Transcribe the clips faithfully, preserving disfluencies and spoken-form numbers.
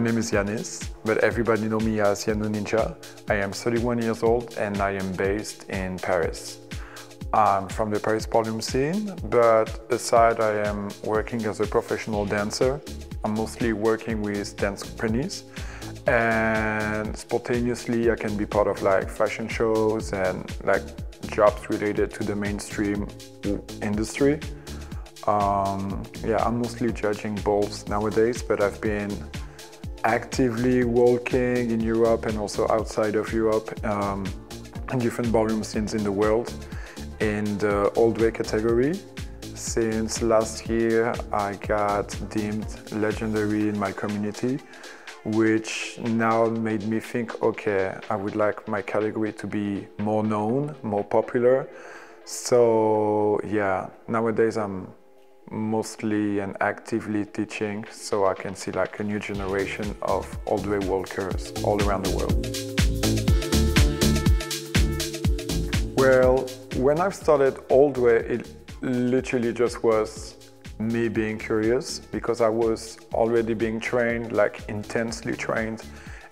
My name is Yanis, but everybody knows me as Yanou Ninja. I am thirty-one years old and I am based in Paris. I'm from the Paris ballroom scene, but aside I am working as a professional dancer. I'm mostly working with dance companies, and spontaneously I can be part of like fashion shows and like jobs related to the mainstream industry. Um, yeah, I'm mostly judging balls nowadays, but I've been actively working in Europe and also outside of Europe, um, in different ballroom scenes in the world, in the old way category. Since last year, I got deemed legendary in my community, which now made me think, okay, I would like my category to be more known, more popular. So yeah, nowadays I'm mostly and actively teaching, so I can see like a new generation of old way walkers all around the world. Well, when I started old way, it literally just was me being curious, because I was already being trained, like intensely trained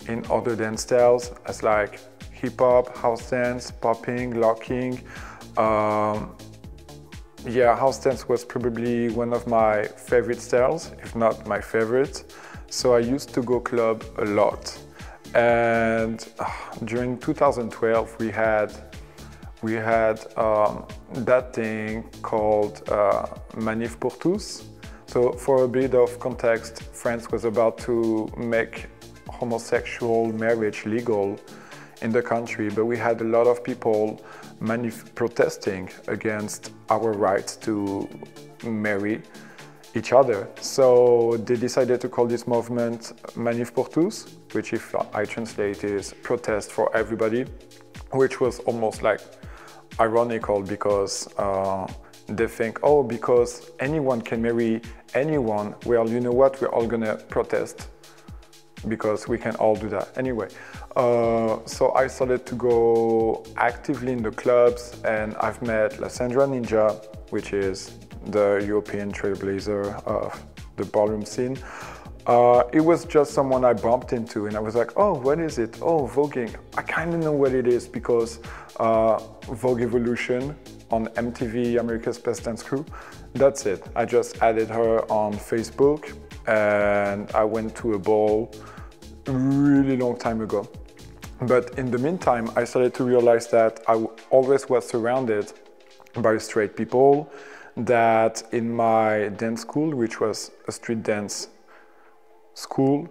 in other dance styles as like hip hop, house dance, popping, locking. Um, yeah, house dance was probably one of my favorite styles, if not my favorite. So I used to go club a lot. And uh, during two thousand twelve, we had we had um, that thing called uh, Manif pour tous. So for a bit of context, France was about to make homosexual marriage legal in the country, but we had a lot of people manif protesting against our rights to marry each other. So they decided to call this movement Manif pour tous, which if I translate is protest for everybody, which was almost like ironical, because uh, they think, oh, because anyone can marry anyone, well, you know what, we're all gonna protest because we can all do that anyway. Uh, so I started to go actively in the clubs, and I've met Lasandra Ninja, which is the European trailblazer of the ballroom scene. Uh, it was just someone I bumped into and I was like, oh, what is it? Oh, voguing. I kind of know what it is because uh, Vogue Evolution on M T V, America's Best Dance Crew, that's it. I just added her on Facebook and I went to a ball a really long time ago. But in the meantime, I started to realize that I always was surrounded by straight people, that in my dance school, which was a street dance school,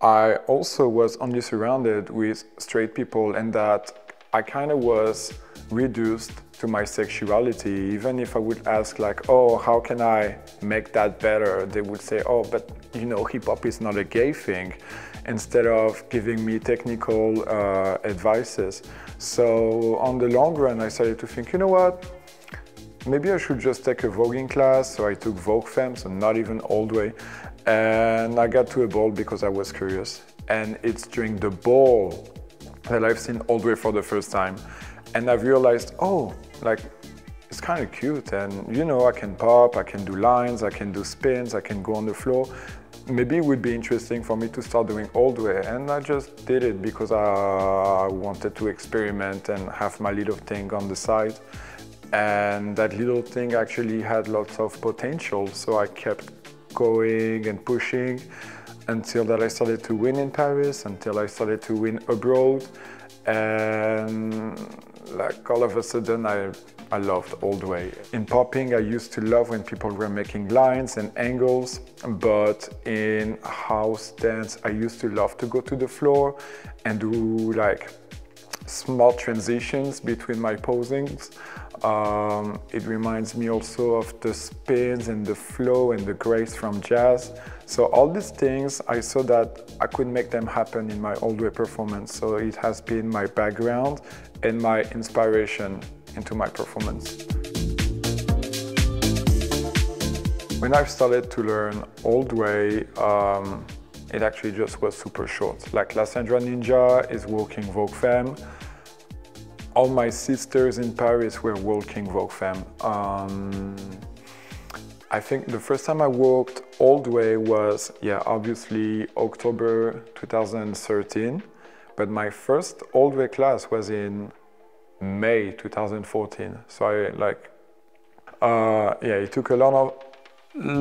I also was only surrounded with straight people, and that I kind of was reduced to my sexuality. Even if I would ask like, oh, how can I make that better? They would say, oh, but you know, hip hop is not a gay thing, instead of giving me technical uh, advices. So on the long run, I started to think, you know what? Maybe I should just take a voguing class. So I took Vogue Femme, so not even old way. And I got to a ball because I was curious. And it's during the ball that I've seen old way for the first time. And I've realized, oh, like, it's kind of cute. And you know, I can pop, I can do lines, I can do spins, I can go on the floor. Maybe it would be interesting for me to start doing old way. And I just did it because I wanted to experiment and have my little thing on the side. And that little thing actually had lots of potential. So I kept going and pushing until that I started to win in Paris, until I started to win abroad. And like all of a sudden, I, I loved old way. In popping, I used to love when people were making lines and angles, but in house dance, I used to love to go to the floor and do like small transitions between my posings. Um, it reminds me also of the spins and the flow and the grace from jazz. So all these things, I saw that I could make them happen in my old way performance. So it has been my background and my inspiration into my performance. When I started to learn old way, um, it actually just was super short. Like Lasandra Ninja is walking Vogue Femme. All my sisters in Paris were walking Vogue Femme. Um, I think the first time I walked all the way was, yeah, obviously October two thousand thirteen, but my first all the way class was in May two thousand fourteen. So I like, uh, yeah, it took a lot of,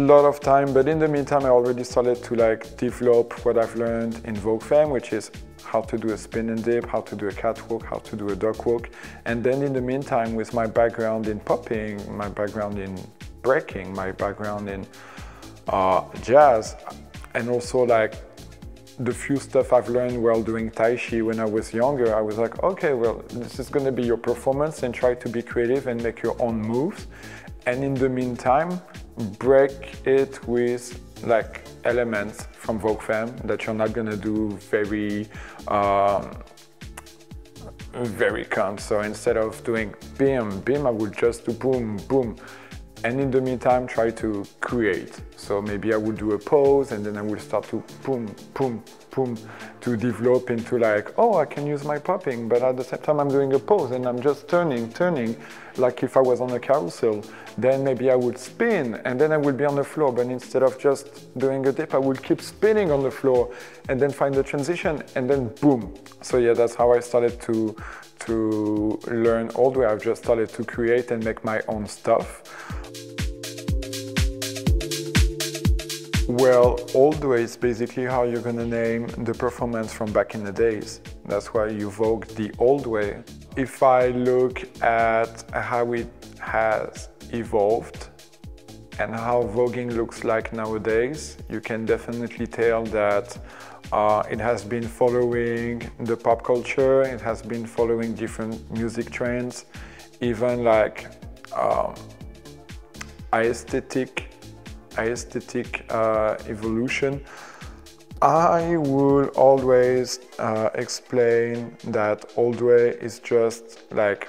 lot of time, but in the meantime, I already started to like develop what I've learned in Vogue Femme, which is how to do a spin and dip, how to do a catwalk, how to do a duck walk. And then in the meantime, with my background in popping, my background in breaking, my background in uh, jazz, and also like the few stuff I've learned while doing Tai Chi when I was younger, I was like, okay, well, this is gonna be your performance and try to be creative and make your own moves. And in the meantime, break it with like elements from Vogue Femme that you're not gonna do very, um, very cunt. So instead of doing beam, beam, I would just do boom, boom. And in the meantime, try to create. So maybe I would do a pose and then I would start to boom, boom, boom, to develop into like, oh, I can use my popping, but at the same time I'm doing a pose and I'm just turning, turning, like if I was on a carousel, then maybe I would spin and then I would be on the floor, but instead of just doing a dip, I would keep spinning on the floor and then find the transition and then boom. So yeah, that's how I started to, to learn all the way. I've just started to create and make my own stuff. Well, all the way is basically how you're gonna name the performance from back in the days. That's why you Vogue the old way. If I look at how it has evolved and how voguing looks like nowadays, you can definitely tell that Uh, it has been following the pop culture, it has been following different music trends, even like um, aesthetic, aesthetic uh, evolution. I will always uh, explain that old way is just like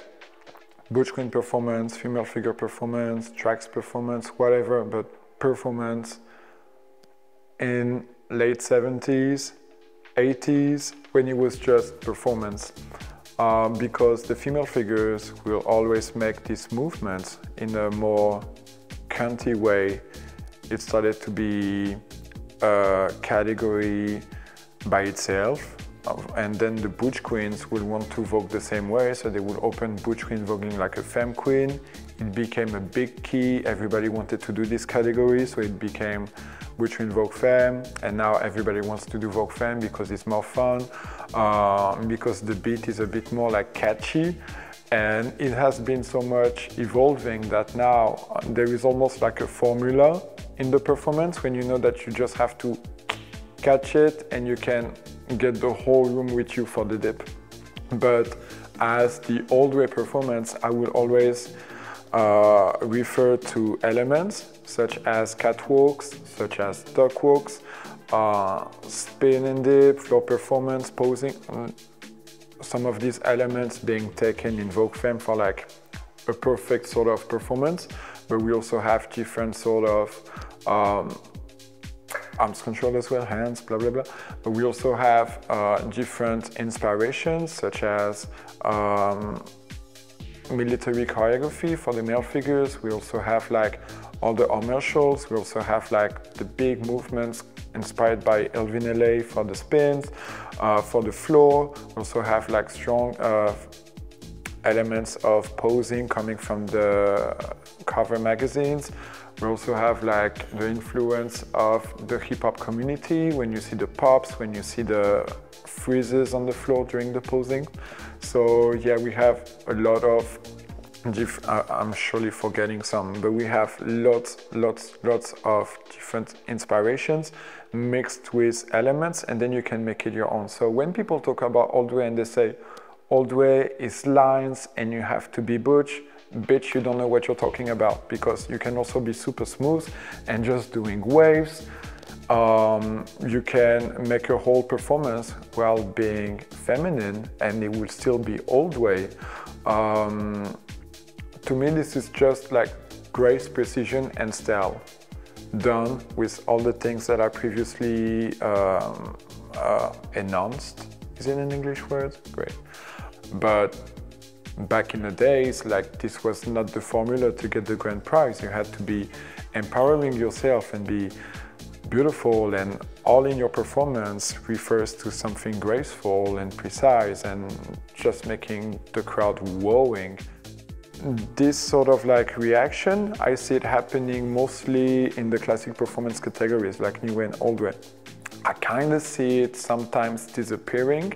butch queen performance, female figure performance, tracks performance, whatever, but performance in late seventies, eighties, when it was just performance. Um, because the female figures will always make these movements in a more cunty way. It started to be a category by itself. And then the butch queens would want to vogue the same way, so they would open butch queen voguing like a femme queen. It became a big key, everybody wanted to do this category, so it became butch queen Vogue Femme, and now everybody wants to do Vogue Femme because it's more fun, uh, because the beat is a bit more like catchy, and it has been so much evolving that now there is almost like a formula in the performance when you know that you just have to catch it and you can get the whole room with you for the dip. But as the old way performance, I will always uh, refer to elements such as catwalks, such as duck walks, uh, spin and dip, floor performance, posing. Some of these elements being taken in Vogue Femme for like a perfect sort of performance, but we also have different sort of um, arms control as well, hands, blah, blah, blah. But we also have uh, different inspirations such as um, military choreography for the male figures. We also have like all the commercials. We also have like the big movements inspired by Elvin L A for the spins, uh, for the floor. We also have like strong uh, elements of posing coming from the cover magazines. We also have like the influence of the hip hop community when you see the pops, when you see the freezes on the floor during the posing. So yeah, we have a lot of, I'm surely forgetting some, but we have lots, lots, lots of different inspirations mixed with elements, and then you can make it your own. So when people talk about old way and they say, old way is lines and you have to be butch, bitch, you don't know what you're talking about, because you can also be super smooth and just doing waves. Um, you can make your whole performance while being feminine and it will still be old way. Um, to me, this is just like grace, precision and style done with all the things that I previously um, uh, announced. Is it an English word? Great. But back in the days, like, this was not the formula to get the grand prize. You had to be empowering yourself and be beautiful, and all in your performance refers to something graceful and precise and just making the crowd wowing. This sort of like reaction, I see it happening mostly in the classic performance categories, like new and old way. I kind of see it sometimes disappearing,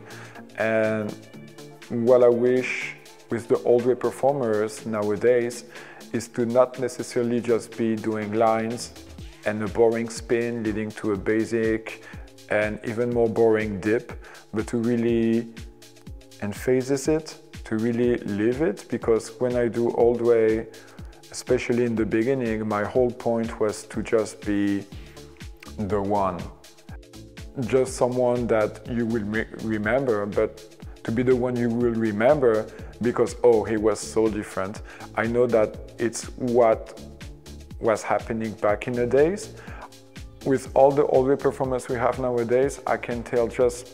and what I wish with the old way performers nowadays is to not necessarily just be doing lines and a boring spin leading to a basic and even more boring dip, but to really emphasize it, to really live it. Because when I do old way, especially in the beginning, my whole point was to just be the one. Just someone that you will re remember, but to be the one you will remember because, oh, he was so different. I know that it's what was happening back in the days. With all the old way performers we have nowadays, I can tell just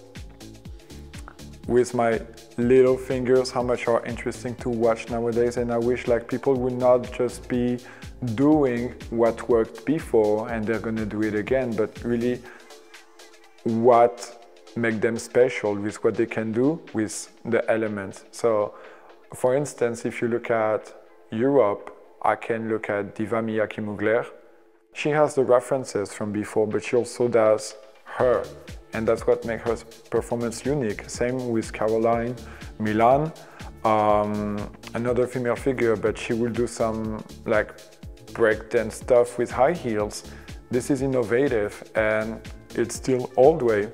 with my little fingers how much are interesting to watch nowadays, and I wish like people would not just be doing what worked before and they're gonna do it again, but really what make them special with what they can do with the elements. So for instance, if you look at Europe, I can look at Diva Miyake-Mugler. She has the references from before, but she also does her. And that's what makes her performance unique. Same with Caroline Milan, um, another female figure, but she will do some like breakdance stuff with high heels. This is innovative and it's still old way,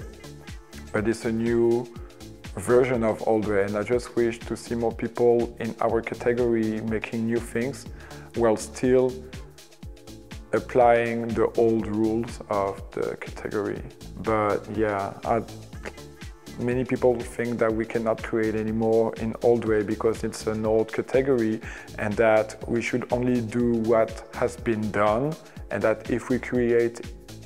but it's a new version of old way. And I just wish to see more people in our category making new things while still applying the old rules of the category. But yeah, I, many people think that we cannot create anymore in old way because it's an old category, and that we should only do what has been done, and that if we create,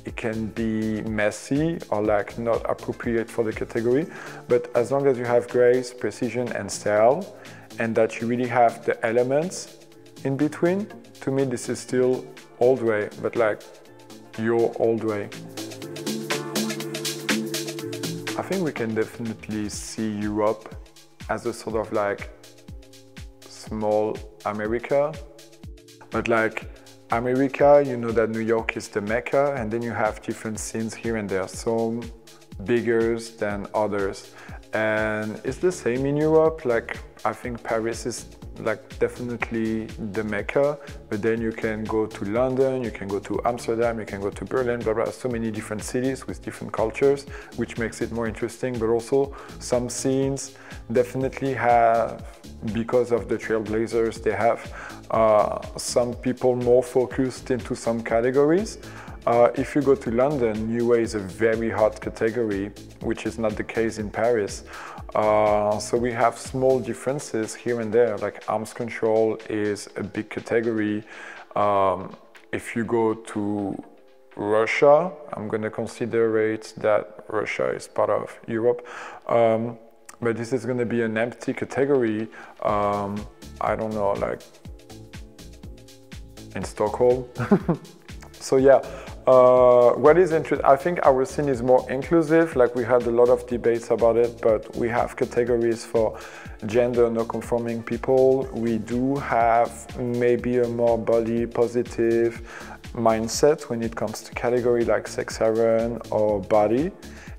it can be messy or like not appropriate for the category. But as long as you have grace, precision and style, and that you really have the elements in between, to me this is still old way, but like your old way. I think we can definitely see Europe as a sort of like small America, but like America, you know that New York is the Mecca, and then you have different scenes here and there, some bigger than others. And it's the same in Europe, like I think Paris is like definitely the Mecca, but then you can go to London, you can go to Amsterdam, you can go to Berlin, blah, blah, so many different cities with different cultures, which makes it more interesting. But also some scenes definitely have, because of the trailblazers, they have uh, some people more focused into some categories. Uh, if you go to London, New Way is a very hot category, which is not the case in Paris. Uh, so we have small differences here and there, like arms control is a big category. Um, if you go to Russia, I'm going to consider it that Russia is part of Europe. Um, but this is going to be an empty category. Um, I don't know, like in Stockholm. So yeah. Uh, what is interesting, I think our scene is more inclusive, like we had a lot of debates about it, but we have categories for gender non-conforming people. We do have maybe a more body positive mindset when it comes to category like sex heroin or body.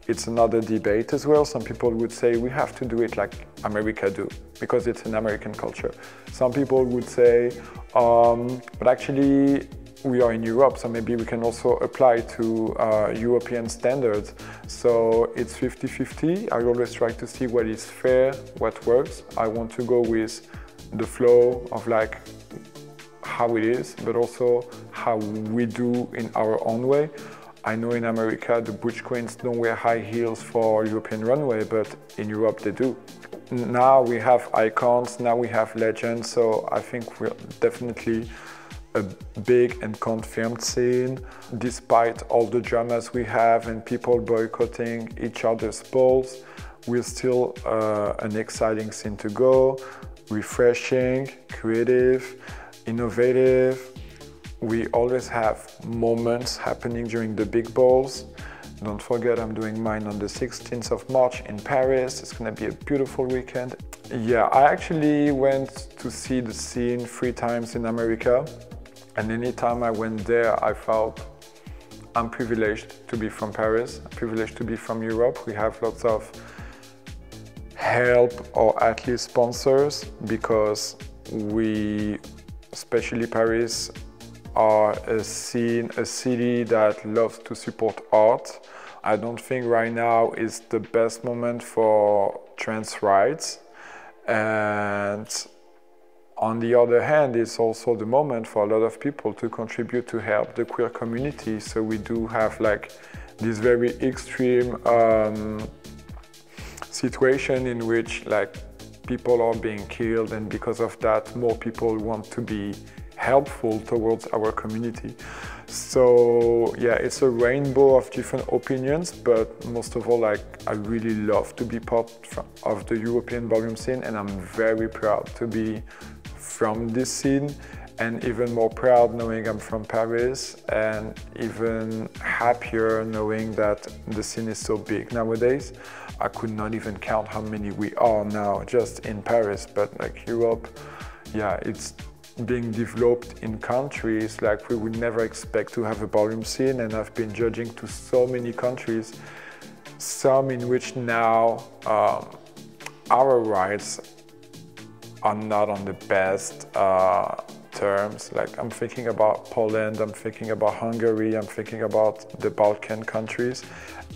It's another debate as well. Some people would say we have to do it like America do, because it's an American culture. Some people would say, um, but actually, we are in Europe, so maybe we can also apply to uh, European standards. So it's fifty fifty. I always try to see what is fair, what works. I want to go with the flow of like how it is, but also how we do in our own way. I know in America, the butch queens don't wear high heels for European runway, but in Europe they do. Now we have icons, now we have legends, so I think we're definitely a big and confirmed scene, despite all the dramas we have and people boycotting each other's balls. We're still uh, an exciting scene to go. refreshing, creative, innovative. We always have moments happening during the big balls. Don't forget, I'm doing mine on the sixteenth of March in Paris. It's gonna be a beautiful weekend. Yeah, I actually went to see the scene three times in America. And anytime I went there, I felt I'm privileged to be from Paris, I'm privileged to be from Europe. We have lots of help or at least sponsors because we, especially Paris, are a scene, a city that loves to support art. I don't think right now is the best moment for trans rights. And on the other hand, it's also the moment for a lot of people to contribute to help the queer community. So we do have like this very extreme um, situation in which like people are being killed, and because of that, more people want to be helpful towards our community. So yeah, it's a rainbow of different opinions, but most of all, like I really love to be part of the European ballroom scene, and I'm very proud to be from this scene, and even more proud knowing I'm from Paris, and even happier knowing that the scene is so big nowadays. I could not even count how many we are now just in Paris, but like Europe, yeah, it's being developed in countries like we would never expect to have a ballroom scene, and I've been judging to so many countries, some in which now um, our rights are not on the best uh, terms. Like I'm thinking about Poland, I'm thinking about Hungary, I'm thinking about the Balkan countries,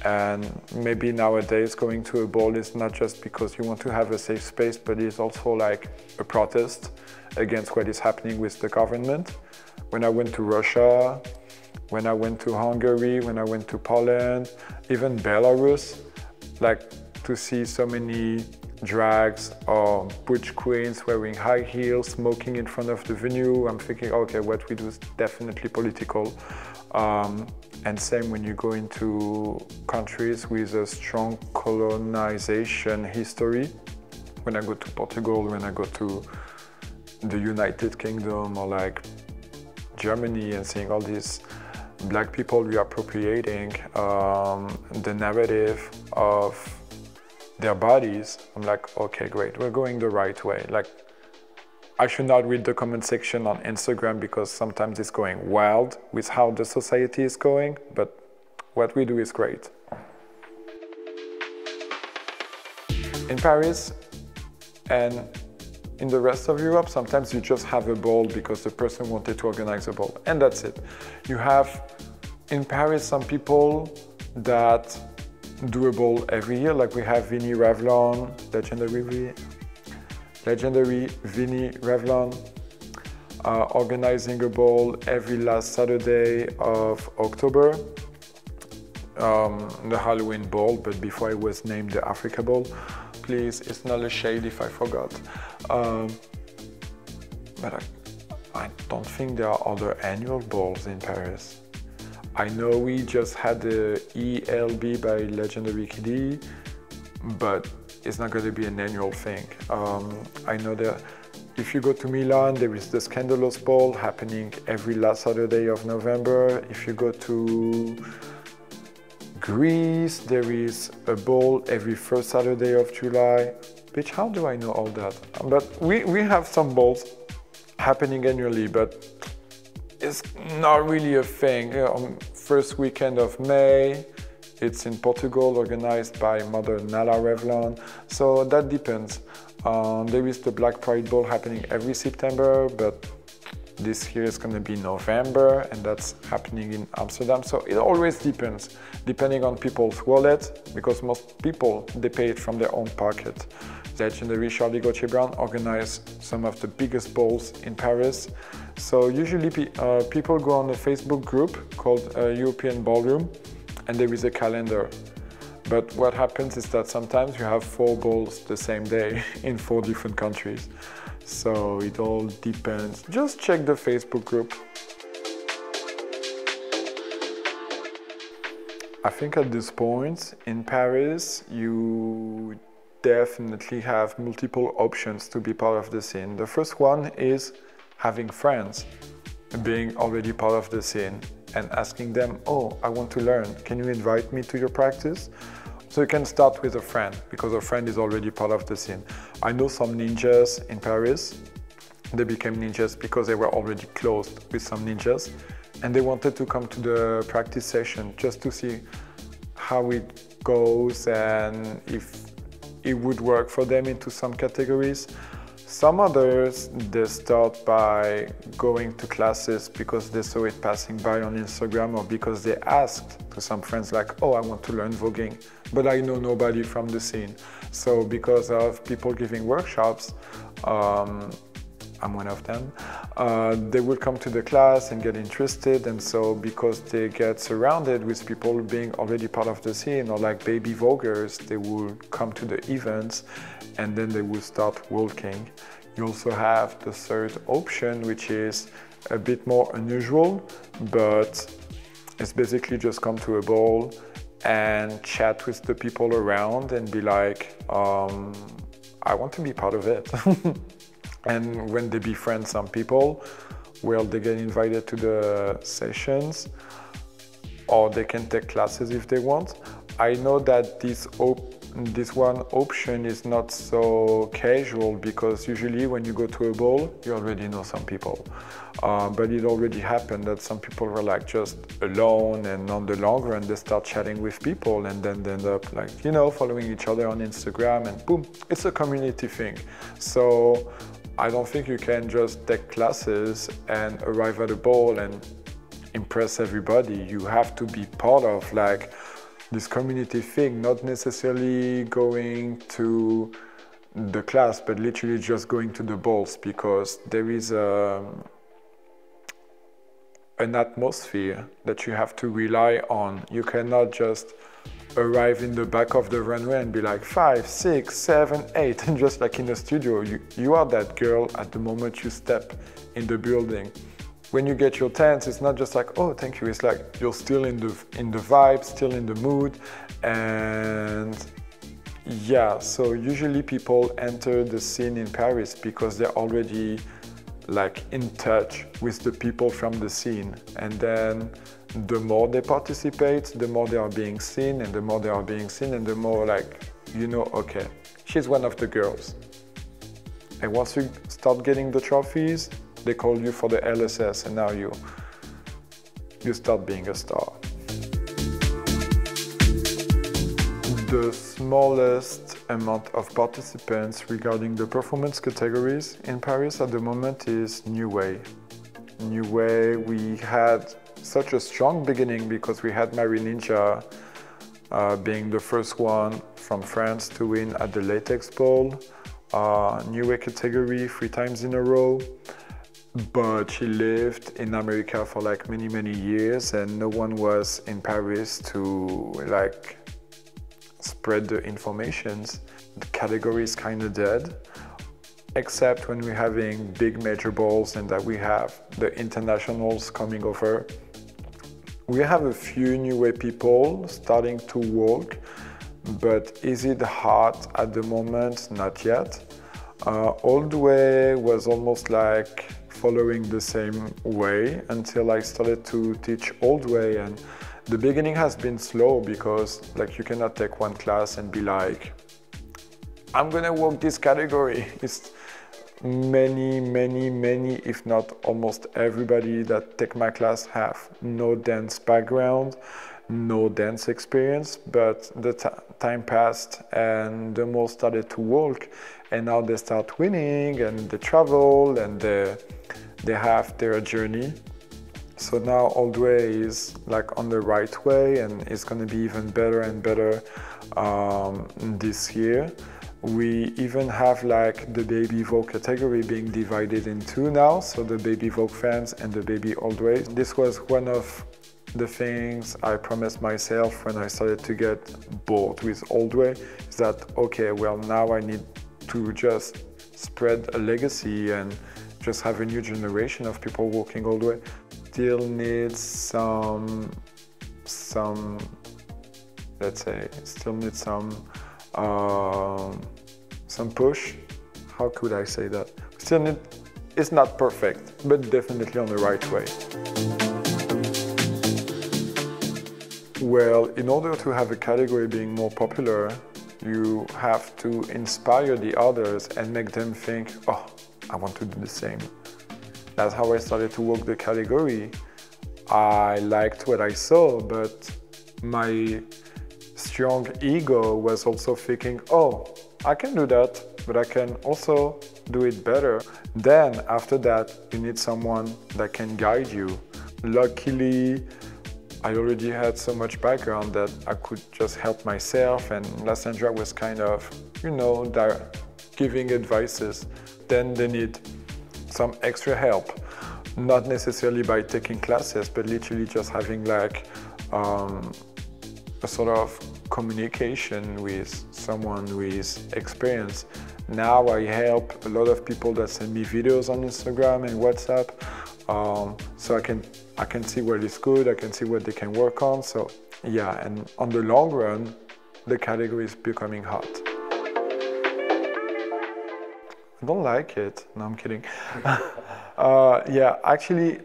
and maybe nowadays going to a ball is not just because you want to have a safe space, but it's also like a protest against what is happening with the government. When I went to Russia, when I went to Hungary, when I went to Poland, even Belarus, like to see so many drags or butch queens wearing high heels, smoking in front of the venue, I'm thinking, okay, what we do is definitely political. Um, and same when you go into countries with a strong colonization history. When I go to Portugal, when I go to the United Kingdom or like Germany, and seeing all these black people reappropriating um, the narrative of their bodies, I'm like, okay, great, we're going the right way. Like, I should not read the comment section on Instagram because sometimes it's going wild with how the society is going, but what we do is great. In Paris and in the rest of Europe, sometimes you just have a ball because the person wanted to organize a ball, and that's it. You have, in Paris, some people that do a ball every year, like we have Vinnie Revlon, legendary, legendary Vinnie Revlon, uh, organizing a ball every last Saturday of October. Um, the Halloween ball, but before it was named the Africa ball. Please, it's not a shade if I forgot. Um, but I, I don't think there are other annual balls in Paris. I know we just had the E L B by legendary K D, but it's not going to be an annual thing. Um, I know that if you go to Milan, there is the Scandalous Ball happening every last Saturday of November. If you go to Greece, there is a ball every first Saturday of July. Bitch, how do I know all that? But we, we have some balls happening annually, but it's not really a thing. Um, first weekend of May, it's in Portugal, organized by Mother Nala Revlon. So that depends. Um, there is the Black Pride Ball happening every September, but this year is going to be November, and that's happening in Amsterdam. So it always depends, depending on people's wallet, because most people, they pay it from their own pocket. Legendary Charlie Gauthier-Brown organized some of the biggest balls in Paris. So usually pe uh, people go on a Facebook group called uh, European Ballroom, and there is a calendar. But what happens is that sometimes you have four balls the same day in four different countries. So it all depends. Just check the Facebook group. I think at this point in Paris, you definitely have multiple options to be part of the scene. The first one is having friends, being already part of the scene and asking them, oh, I want to learn, can you invite me to your practice? So you can start with a friend, because a friend is already part of the scene. I know some ninjas in Paris, they became ninjas because they were already closed with some ninjas, and they wanted to come to the practice session just to see how it goes and if it would work for them into some categories. Some others, they start by going to classes because they saw it passing by on Instagram, or because they asked to some friends like, oh, I want to learn voguing, but I know nobody from the scene. So because of people giving workshops, um, I'm one of them, uh, they will come to the class and get interested. And so because they get surrounded with people being already part of the scene, or like baby voguers, they will come to the events and then they will start walking. You also have the third option, which is a bit more unusual, but it's basically just come to a ball and chat with the people around and be like, um, I want to be part of it. And when they befriend some people, well, they get invited to the sessions, or they can take classes if they want. I know that this, op this one option is not so casual, because usually when you go to a ball, you already know some people. Uh, but it already happened that some people were like just alone, and on the long run, they start chatting with people, and then they end up like, you know, following each other on Instagram, and boom, it's a community thing. So I don't think you can just take classes and arrive at a ball and impress everybody. You have to be part of like this community thing, not necessarily going to the class, but literally just going to the balls, because there is a, an atmosphere that you have to rely on. You cannot just arrive in the back of the runway and be like five, six, seven, eight, and just like in a studio, you, you are that girl at the moment you step in the building. When you get your tens, it's not just like, oh, thank you. It's like, you're still in the, in the vibe, still in the mood. And yeah, so usually people enter the scene in Paris because they're already like in touch with the people from the scene. And then the more they participate, the more they are being seen, and the more they are being seen, and the more like, you know, okay, she's one of the girls. And once you start getting the trophies, they call you for the L S S, and now you, you start being a star. The smallest amount of participants regarding the performance categories in Paris at the moment is New Way. New Way, we had such a strong beginning because we had Marie Ninja uh, being the first one from France to win at the Latex Ball, uh, New Way category three times in a row. But she lived in America for like many, many years, and no one was in Paris to like spread the informations. The category is kind of dead, except when we're having big major balls and that we have the internationals coming over. We have a few New Way people starting to walk, but is it hot at the moment? Not yet. Uh, Old Way was almost like following the same way until I started to teach Old Way, and the beginning has been slow because like you cannot take one class and be like, I'm gonna walk this category. It's many, many, many, if not almost everybody that take my class have no dance background, no dance experience, but the time passed and the most started to walk, and now they start winning and they travel and they, they have their journey. So now Old Way is like on the right way, and it's gonna be even better and better um, this year. We even have like the baby Vogue category being divided in two now, so the baby Vogue fans and the baby Old Way. This was one of the things I promised myself when I started to get bored with Old Way, is that, okay, well, now I need to just spread a legacy and just have a new generation of people walking Old Way. Still needs some, some, let's say, still needs some um, some push. How could I say that? Still, need, it's not perfect, but definitely on the right way. Well, in order to have a category being more popular, you have to inspire the others and make them think, oh, I want to do the same. That's how I started to work the category. I liked what I saw, but my strong ego was also thinking, oh, I can do that, but I can also do it better. Then after that, you need someone that can guide you. Luckily, I already had so much background that I could just help myself, and Lasandra was kind of, you know, giving advices. Then they need some extra help, not necessarily by taking classes, but literally just having like um, a sort of communication with someone with experience. Now I help a lot of people that send me videos on Instagram and WhatsApp, um, so I can, I can see what is good, I can see what they can work on. So yeah, and on the long run, the category is becoming hot. I don't like it. No, I'm kidding. uh, yeah, actually,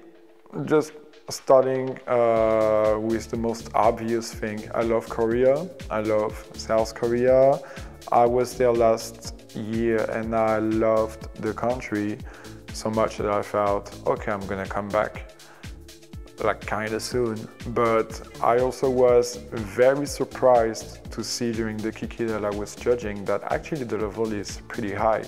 just starting uh, with the most obvious thing. I love Korea. I love South Korea. I was there last year and I loved the country so much that I felt, okay, I'm gonna come back, like kinda soon. But I also was very surprised to see during the Kiki that I was judging that actually the level is pretty high,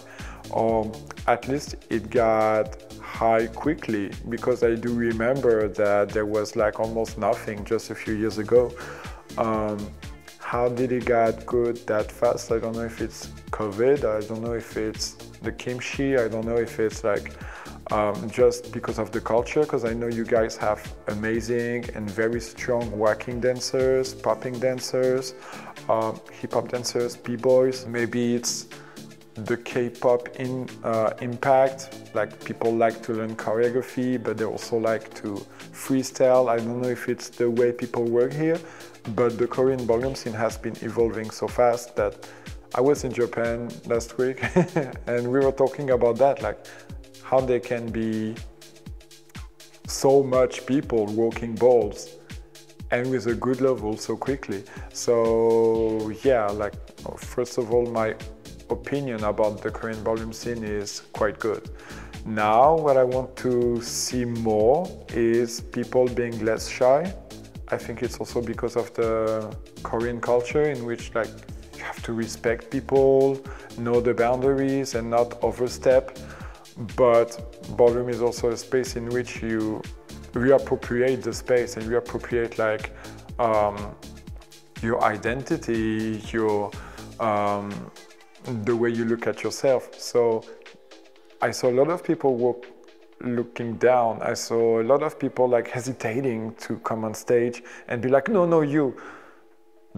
or at least it got high quickly, because I do remember that there was like almost nothing just a few years ago. Um, How did it get good that fast? I don't know if it's COVID, I don't know if it's the kimchi, I don't know if it's like um, just because of the culture, because I know you guys have amazing and very strong walking dancers, popping dancers, uh, hip-hop dancers, b-boys. Maybe it's the K-pop in, uh, impact, like people like to learn choreography, but they also like to freestyle. I don't know if it's the way people work here, but the Korean ballroom scene has been evolving so fast that I was in Japan last week and we were talking about that, like how there can be so much people walking balls and with a good level so quickly. So yeah, like first of all, my opinion about the Korean ballroom scene is quite good. Now what I want to see more is people being less shy. I think it's also because of the Korean culture in which like you have to respect people, know the boundaries and not overstep. But ballroom is also a space in which you reappropriate the space and reappropriate like um, your identity, your um, the way you look at yourself. So I saw a lot of people walk looking down. I saw a lot of people like hesitating to come on stage and be like, no, no, you,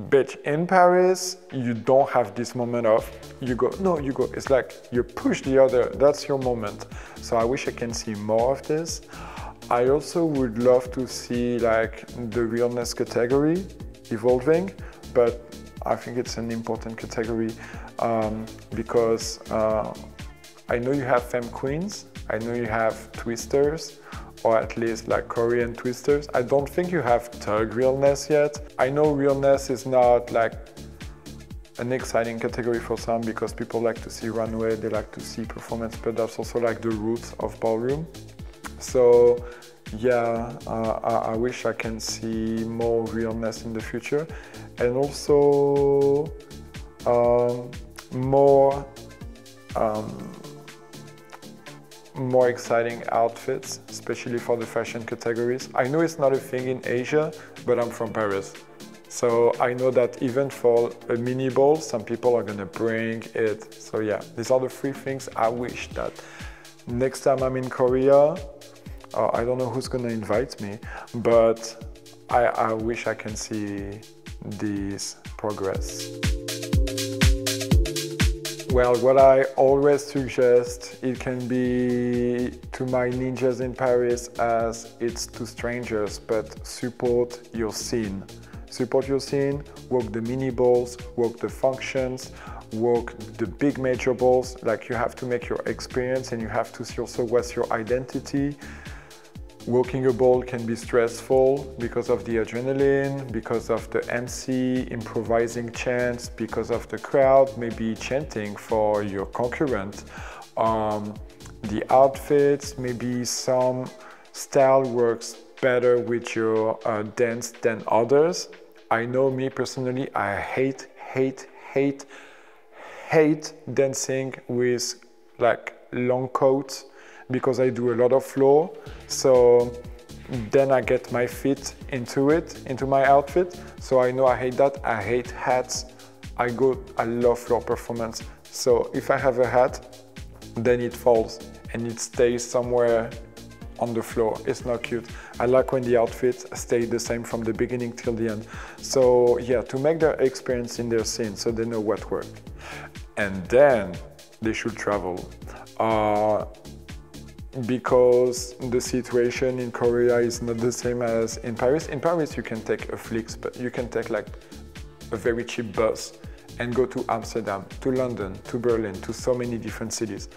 bitch, in Paris, you don't have this moment of, you go, no, you go. It's like you push the other, that's your moment. So I wish I can see more of this. I also would love to see like the realness category evolving, but I think it's an important category um, because uh, I know you have femme queens, I know you have twisters, or at least like Korean twisters. I don't think you have Tug realness yet. I know realness is not like an exciting category for some because people like to see runway, they like to see performance, but that's also like the roots of ballroom. So yeah, uh, I, I wish I can see more realness in the future, and also um, more um, more exciting outfits, especially for the fashion categories. I know it's not a thing in Asia, but I'm from Paris. So I know that even for a mini ball, some people are gonna bring it. So yeah, these are the three things I wish that next time I'm in Korea, Uh, I don't know who's gonna invite me, but I, I wish I can see this progress. Well, what I always suggest, it can be to my ninjas in Paris as it's to strangers, but support your scene. support your scene, work the mini balls, work the functions, work the big major balls. Like, you have to make your experience and you have to see also what's your identity. Walking a ball can be stressful because of the adrenaline, because of the M C, improvising chants, because of the crowd, maybe chanting for your concurrent. Um, the outfits, maybe some style works better with your uh, dance than others. I know me personally, I hate, hate, hate, hate dancing with like long coats, because I do a lot of floor, so then I get my feet into it, into my outfit. So I know I hate that. I hate hats. I go, I love floor performance. So if I have a hat, then it falls and it stays somewhere on the floor. It's not cute. I like when the outfits stay the same from the beginning till the end. So yeah, to make their experience in their scene, so they know what worked. And then they should travel. Uh, because the situation in Korea is not the same as in Paris. In Paris, you can take a Flix, but you can take like a very cheap bus and go to Amsterdam, to London, to Berlin, to so many different cities.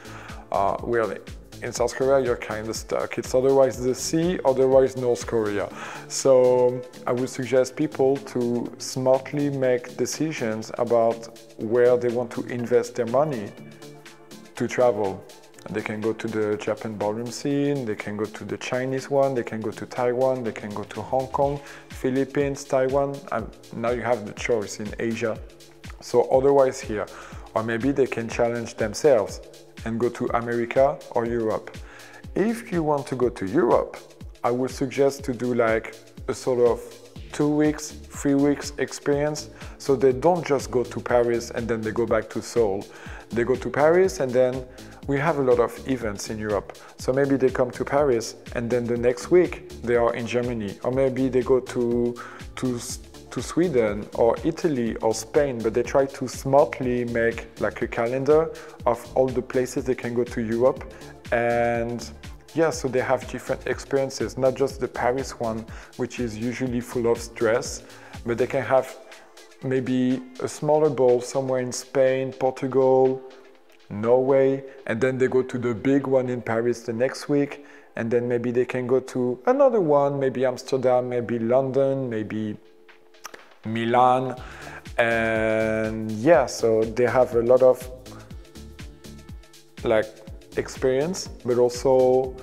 Uh, really, in South Korea, you're kind of stuck. It's otherwise the sea, otherwise North Korea. So I would suggest people to smartly make decisions about where they want to invest their money to travel. They can go to the Japan ballroom scene, they can go to the Chinese one, they can go to Taiwan, they can go to Hong Kong, Philippines, Taiwan. And now you have the choice in Asia. So otherwise here, or maybe they can challenge themselves and go to America or Europe. If you want to go to Europe, I would suggest to do like a sort of two weeks, three weeks experience. So they don't just go to Paris and then they go back to Seoul. They go to Paris and then we have a lot of events in Europe. So maybe they come to Paris and then the next week they are in Germany, or maybe they go to, to, to Sweden or Italy or Spain, but they try to smartly make like a calendar of all the places they can go to Europe. And yeah, so they have different experiences, not just the Paris one, which is usually full of stress, but they can have maybe a smaller ball somewhere in Spain, Portugal, Norway, and then they go to the big one in Paris the next week, and then maybe they can go to another one, maybe Amsterdam, maybe London, maybe Milan. And yeah, so they have a lot of like experience, but also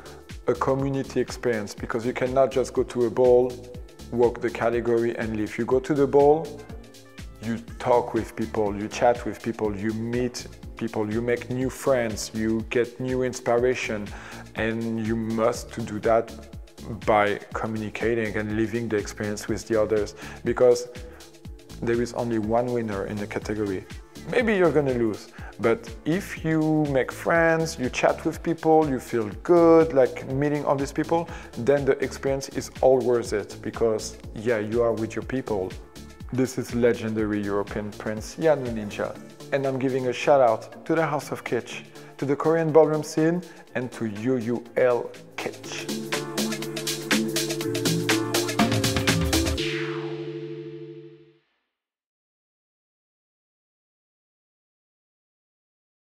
a community experience, because you cannot just go to a ball, walk the category and leave. You go to the ball, you talk with people, you chat with people, you meet people, you make new friends, you get new inspiration, and you must do that by communicating and living the experience with the others, because there is only one winner in the category. Maybe you're gonna lose, but if you make friends, you chat with people, you feel good, like meeting all these people, then the experience is all worth it, because yeah, you are with your people. This is legendary European prince Yanou Ninja, and I'm giving a shout out to the House of Kitsch, to the Korean ballroom scene, and to U U L Kitsch.